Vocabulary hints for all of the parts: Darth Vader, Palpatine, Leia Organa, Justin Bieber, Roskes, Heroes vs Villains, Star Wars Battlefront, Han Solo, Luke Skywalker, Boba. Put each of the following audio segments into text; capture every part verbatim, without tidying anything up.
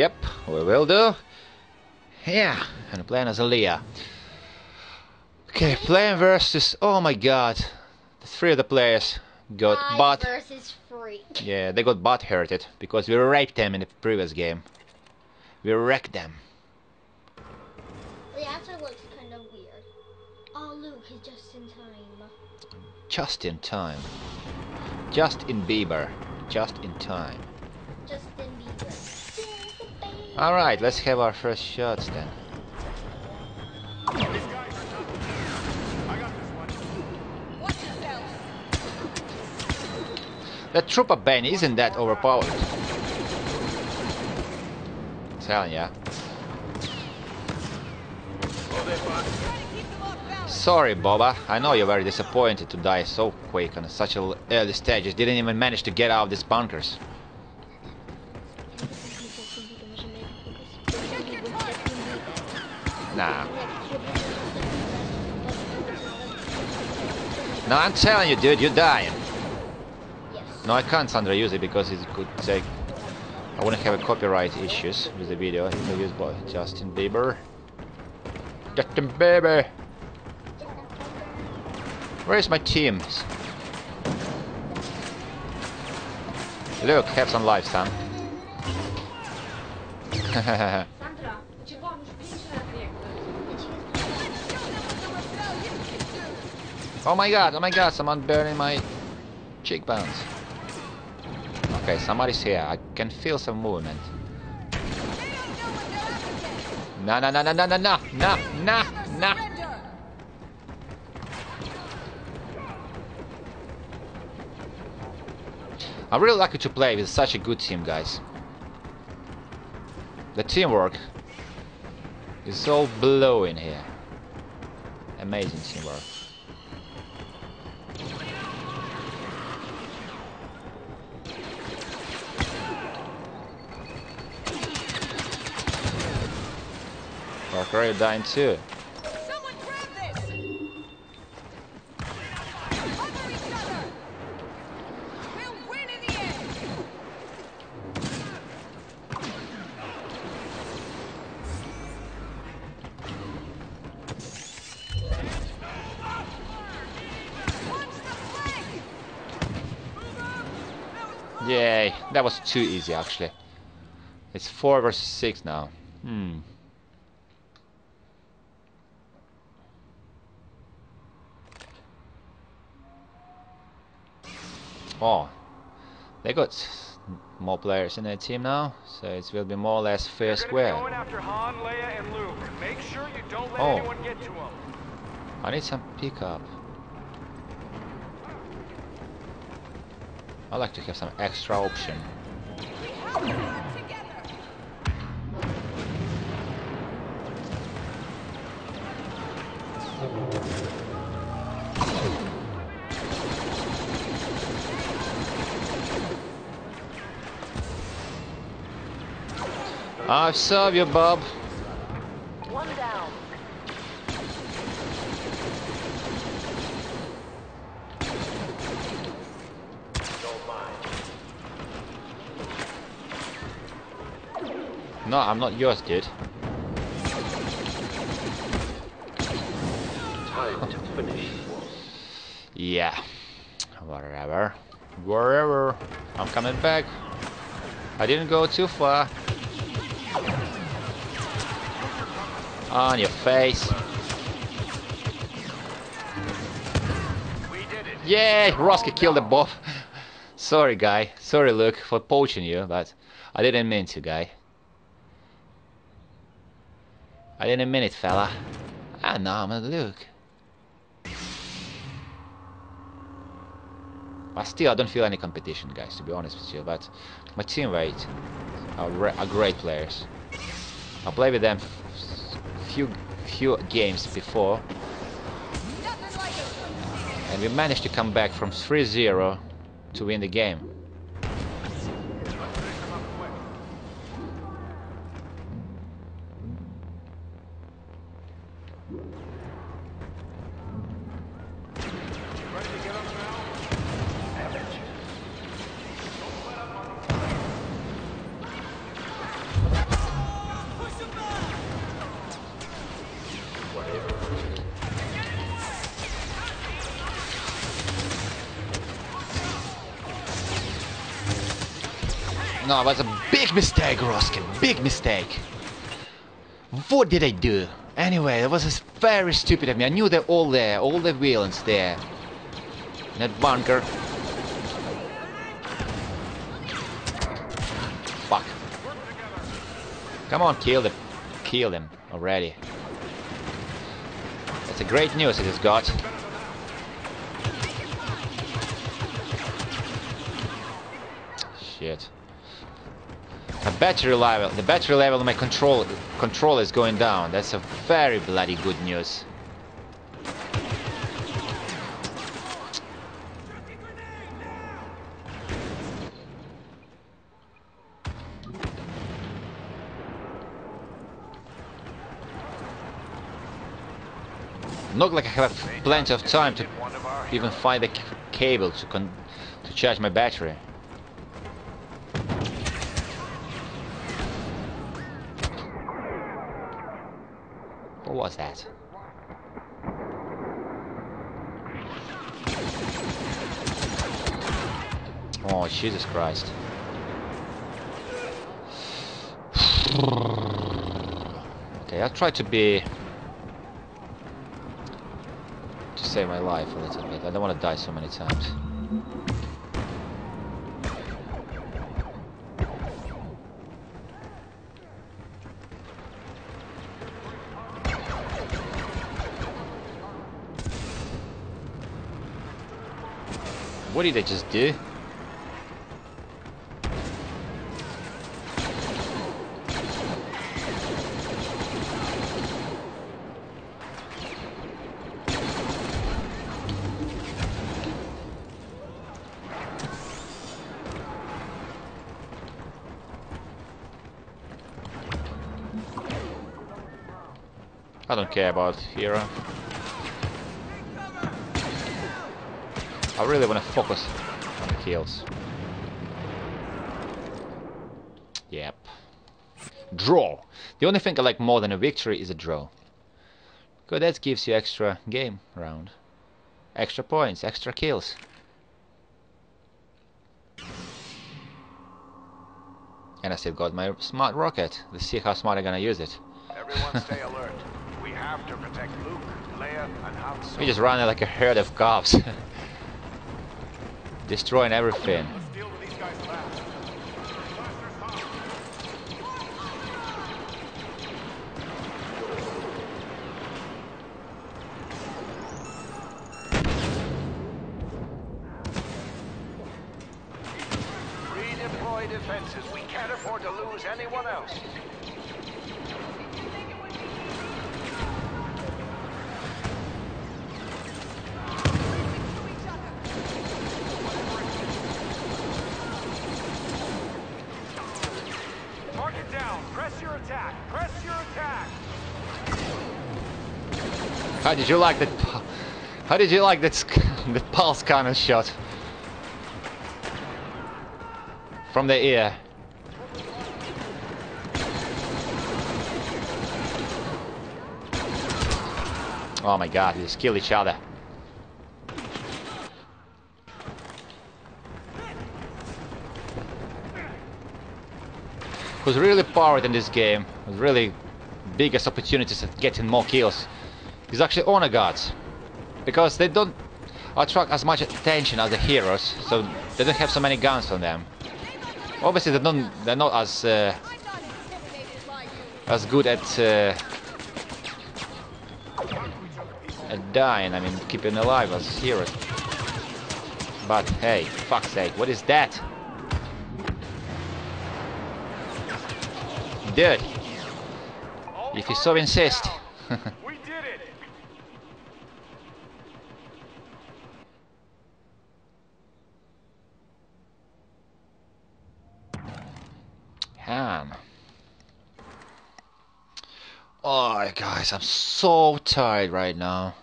Yep, we will do. Yeah, and playing as a Leia. Okay, playing versus. Oh my God, the three of the players got I butt. Versus freak. Yeah, they got butt hurted because we raped them in the previous game. We wrecked them. The answer looks kind of weird. Oh, Luke is just in time. Just in time. Just in Bieber. Just in time. Justin Bieber. Alright, let's have our first shots then. That Trooper Ben isn't that overpowered. I'm telling ya. Sorry, Boba. I know you're very disappointed to die so quick on such an early stage. You didn't even manage to get out of these bunkers. Nah. No, I'm telling you, dude, you're dying. No, I can't Sandra use it because it could take. I wouldn't have a copyright issues with the video if I use by Justin Bieber. Justin Bieber. Where's my teams? Look, have some life, son. Oh my God! Oh my God! Someone burning my cheekbones. Okay, somebody's here. I can feel some movement. No, no, no, no, no, no, no, no, no, no. I'm really lucky to play with such a good team, guys. The teamwork is so blowing here. Amazing teamwork. Are you dying too? Someone grab this. Cover each other. We'll win in the end. Yay, that was too easy actually. It's four versus six now. Hmm. Oh, they got more players in their team now, so it will be more or less fair square. Going after Han, Leia, and Luke. Make sure you don't let oh. anyone get to them. I need some pickup. I like to have some extra option. I serve you, Bob. One down. No, I'm not yours, dude. Time to finish. Yeah. Whatever. Wherever. I'm coming back. I didn't go too far. On your face. Yay! Roski killed the Bob. Sorry, guy. Sorry, Luke, for poaching you, but I didn't mean to, guy. I didn't mean it, fella. Ah, no, I'm not Luke. But still, I don't feel any competition, guys, to be honest with you. But my teammates are, are great players. I play with them. Few few games before, and we managed to come back from three zero to win the game. No, it was a big mistake, Roskin. Big mistake. What did I do? Anyway, it was very stupid of me. I knew they're all there. All the villains there. That bunker. Fuck. Come on, kill them. Kill them already. That's a great news it has got. Shit. The battery level, the battery level of my control controller is going down. That's a very bloody good news. Not like I have plenty of time to even find the cable to con to charge my battery. What was that? Oh, Jesus Christ. Okay, I'll try to be... to save my life a little bit. I don't want to die so many times. What did I just do? I don't care about Hero. I really want to focus on the kills. Yep. Draw. The only thing I like more than a victory is a draw. Because that gives you extra game round. Extra points, extra kills. And I still got my smart rocket. Let's see how smart I'm gonna use it. Everyone stay alert. We have to protect Luke, Leia, and Han Solo. We just run like a herd of cops. Destroying everything. Redeploy defenses. We can't afford to lose anyone else. How did you like that? How did you like that? The pulse cannon shot from the ear. Oh my God! They just kill each other. It was really powered in this game. It was really biggest opportunities at getting more kills. It's actually honor guards, because they don't attract as much attention as the heroes, so they don't have so many guns on them. Obviously, they're not they're not as uh, as good at uh, at dying. I mean, keeping alive as heroes. But hey, fuck's sake, what is that? Dude, if you so insist. Han. Oh, guys, I'm so tired right now.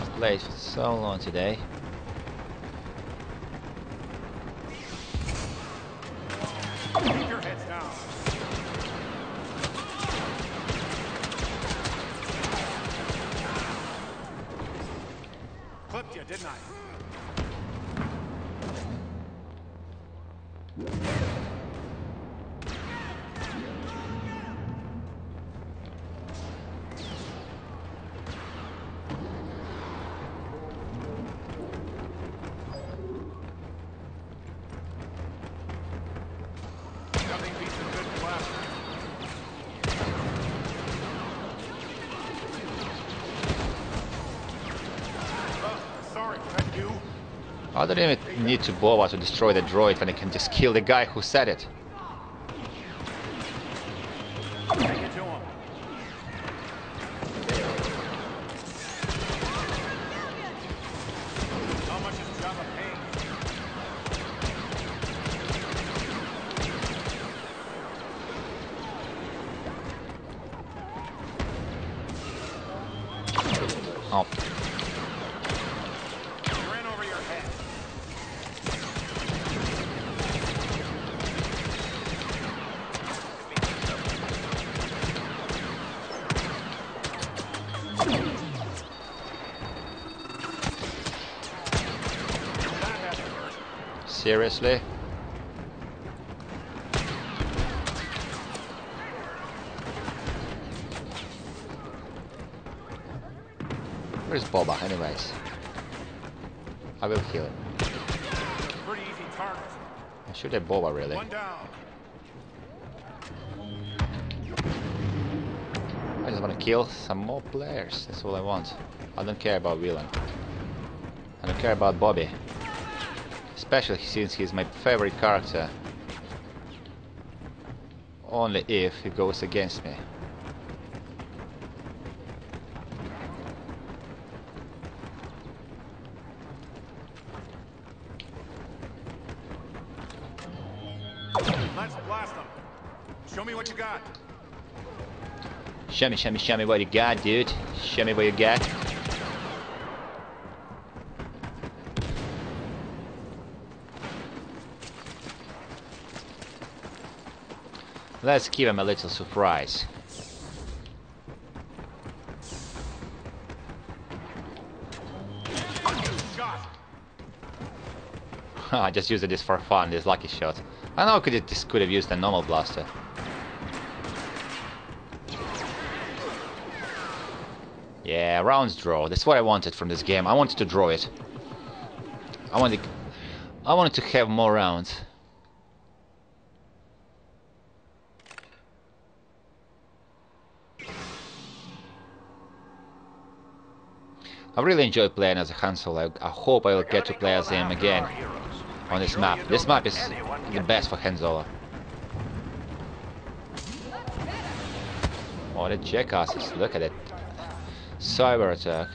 I've played for so long today. Keep your heads down. Clipped you, didn't I? I don't even need to Boba to destroy the droid when I can just kill the guy who said it. Seriously? Where's Boba anyways? I will kill him. Pretty easy target. I should have Boba really. One down. I just want to kill some more players, that's all I want. I don't care about Villain. I don't care about Bobby. Especially since he's my favorite character. Only if he goes against me. Let's blast him. Show me what you got. Show me, show me, show me what you got, dude. Show me what you got. Let's give him a little surprise. I just used this for fun, this lucky shot. I know could it, this could have used a normal blaster. Yeah, rounds draw. That's what I wanted from this game. I wanted to draw it. I wanted, I wanted to have more rounds. I really enjoy playing as a Han Solo. I, I hope I will get to play as him again on this map. This map is the best for Han Solo. Oh, the jackasses, look at it. Cyber attack.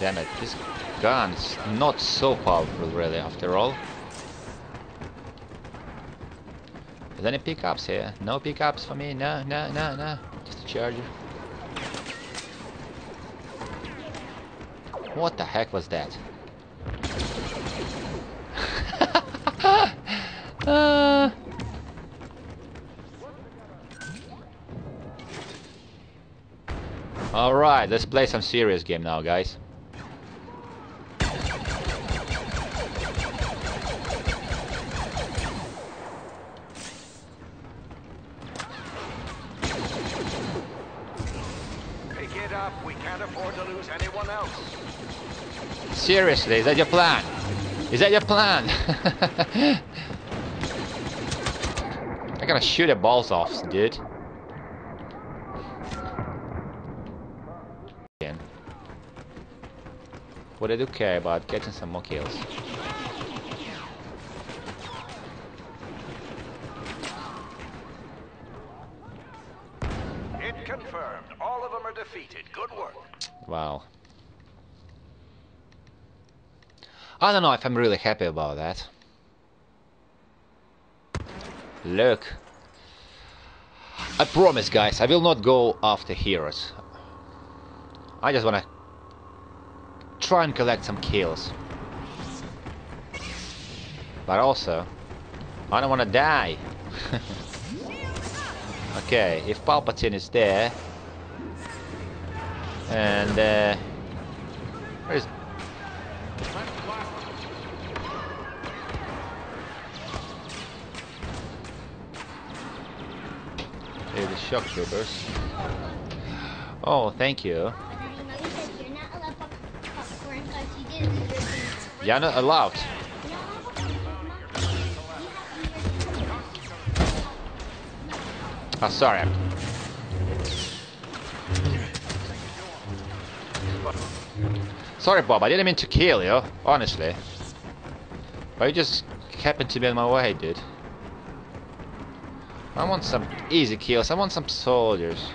Damn it, this gun is not so powerful really after all. Is there any pickups here? No pickups for me, no, no, no, no. Just a charger. What the heck was that? uh. Alright, let's play some serious game now, guys. Seriously, is that your plan? Is that your plan? I gotta shoot the balls off, dude. What I do care about, getting some more kills. It confirmed. All of them are defeated. Good work. Wow. I don't know if I'm really happy about that. Look. I promise, guys, I will not go after heroes. I just wanna try and collect some kills. But also, I don't wanna die. Okay, if Palpatine is there, and uh, where is? Here are the shock troopers. Oh, thank you. You're not allowed. Oh, sorry. Sorry, Bob. I didn't mean to kill you, honestly. But you just happened to be on my way, dude. I want some easy kills. I want some soldiers.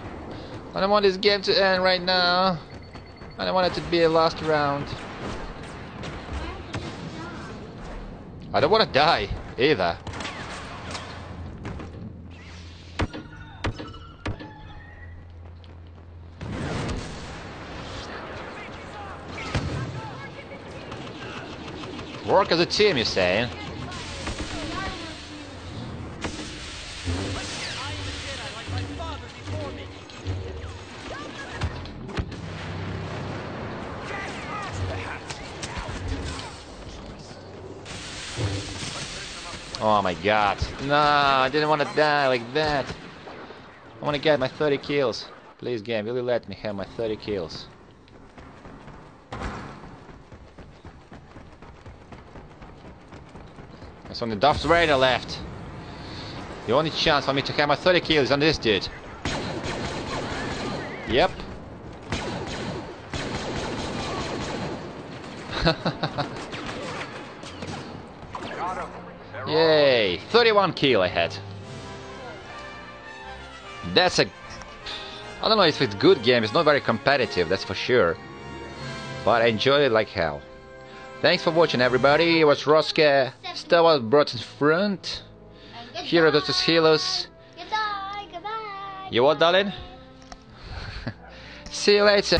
I don't want this game to end right now. I don't want it to be a last round. I don't want to die either. Work as a team, you're saying? Oh my god. No, I didn't want to die like that. I want to get my thirty kills. Please, game, will you let me have my thirty kills? It's on the Darth Vader left. The only chance for me to have my thirty kills on this dude. Yep. Yay! thirty-one kill I had. That's a... I don't know if it's a good game, it's not very competitive, that's for sure. But I enjoyed it like hell. Thanks for watching, everybody. It was Roska, Star Wars Battlefront, Heroes vs Villains. Goodbye, goodbye, goodbye. You what, darling? See you later.